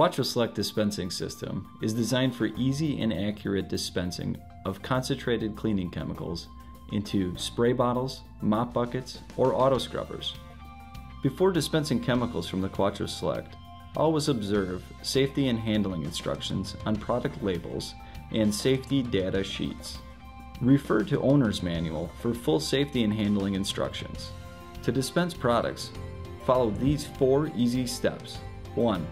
Quattro Select dispensing system is designed for easy and accurate dispensing of concentrated cleaning chemicals into spray bottles, mop buckets, or auto scrubbers. Before dispensing chemicals from the Quattro Select, always observe safety and handling instructions on product labels and safety data sheets. Refer to Owner's Manual for full safety and handling instructions. To dispense products, follow these 4 easy steps. 1.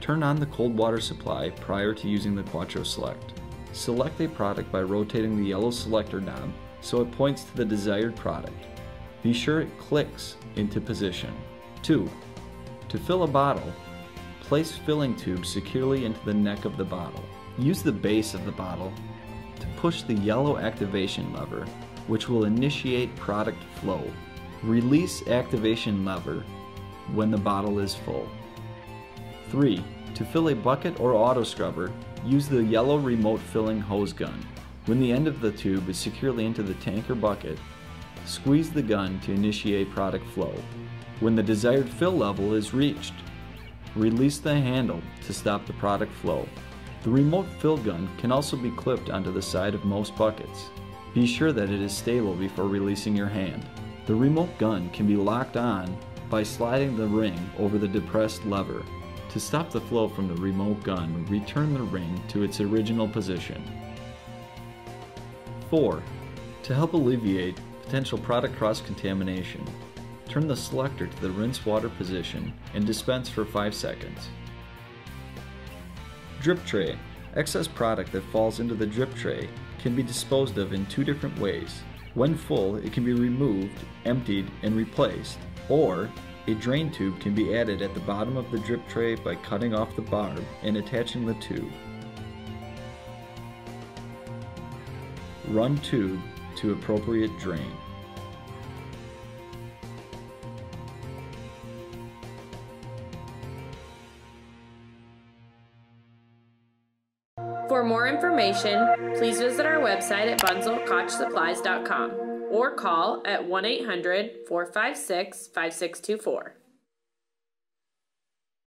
Turn on the cold water supply prior to using the Quattro Select. Select a product by rotating the yellow selector knob so it points to the desired product. Be sure it clicks into position. 2. To fill a bottle, place filling tube securely into the neck of the bottle. Use the base of the bottle to push the yellow activation lever, which will initiate product flow. Release activation lever when the bottle is full. 3. To fill a bucket or auto scrubber, use the yellow remote filling hose gun. When the end of the tube is securely into the tank or bucket, squeeze the gun to initiate product flow. When the desired fill level is reached, release the handle to stop the product flow. The remote fill gun can also be clipped onto the side of most buckets. Be sure that it is stable before releasing your hand. The remote gun can be locked on by sliding the ring over the depressed lever. To stop the flow from the remote gun, return the ring to its original position. 4. To help alleviate potential product cross-contamination, turn the selector to the rinse water position and dispense for 5 seconds. Drip tray. Excess product that falls into the drip tray can be disposed of in 2 different ways. When full, it can be removed, emptied, and replaced, or a drain tube can be added at the bottom of the drip tray by cutting off the barb and attaching the tube. Run tube to appropriate drain. For more information, please visit our website at bunzl-supplies.com or call at 1-800-456-5624.